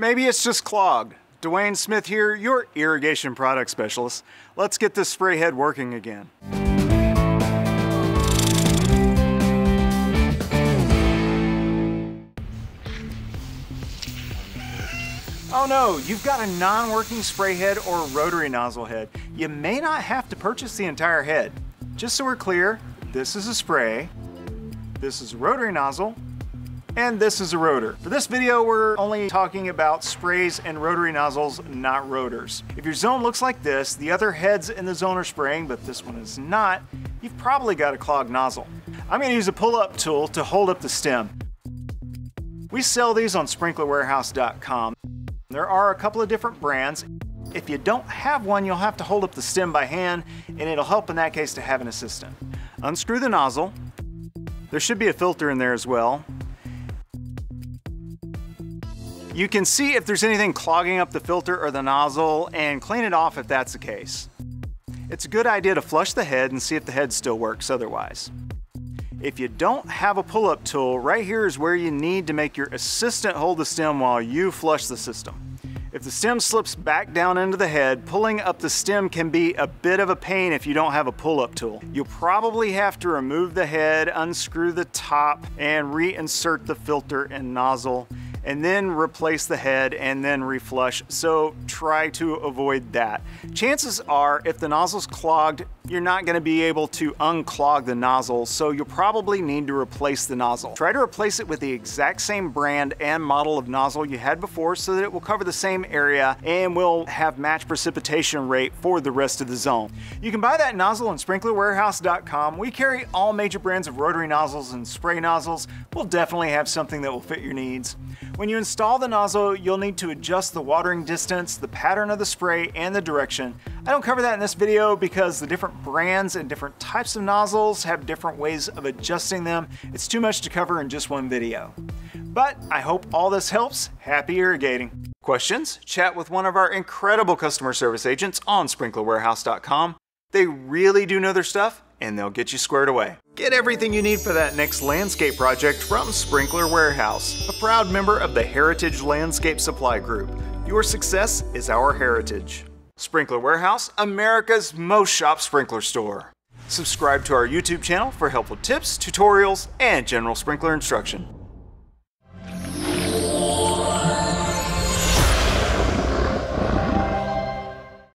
Maybe it's just clogged. Dwayne Smith here, your irrigation product specialist. Let's get this spray head working again. Oh no, you've got a non-working spray head or rotary nozzle head. You may not have to purchase the entire head. Just so we're clear, this is a spray, this is a rotary nozzle, and this is a rotor. For this video, we're only talking about sprays and rotary nozzles, not rotors. If your zone looks like this, the other heads in the zone are spraying, but this one is not, you've probably got a clogged nozzle. I'm gonna use a pull-up tool to hold up the stem. We sell these on sprinklerwarehouse.com. There are a couple of different brands. If you don't have one, you'll have to hold up the stem by hand, and it'll help in that case to have an assistant. Unscrew the nozzle. There should be a filter in there as well. You can see if there's anything clogging up the filter or the nozzle and clean it off if that's the case. It's a good idea to flush the head and see if the head still works otherwise. If you don't have a pull-up tool, right here is where you need to make your assistant hold the stem while you flush the system. If the stem slips back down into the head, pulling up the stem can be a bit of a pain if you don't have a pull-up tool. You'll probably have to remove the head, unscrew the top, and reinsert the filter and nozzle, and then replace the head and then reflush. So try to avoid that. Chances are, if the nozzle's clogged, you're not gonna be able to unclog the nozzle, so you'll probably need to replace the nozzle. Try to replace it with the exact same brand and model of nozzle you had before so that it will cover the same area and will have matched precipitation rate for the rest of the zone. You can buy that nozzle on sprinklerwarehouse.com. We carry all major brands of rotary nozzles and spray nozzles. We'll definitely have something that will fit your needs. When you install the nozzle, you'll need to adjust the watering distance, the pattern of the spray, and the direction. I don't cover that in this video because the different brands and different types of nozzles have different ways of adjusting them. It's too much to cover in just one video. But I hope all this helps. Happy irrigating. Questions? Chat with one of our incredible customer service agents on sprinklerwarehouse.com. They really do know their stuff, and they'll get you squared away. Get everything you need for that next landscape project from Sprinkler Warehouse, a proud member of the Heritage Landscape Supply Group. Your success is our heritage. Sprinkler Warehouse, America's most shop sprinkler store. Subscribe to our YouTube channel for helpful tips, tutorials, and general sprinkler instruction.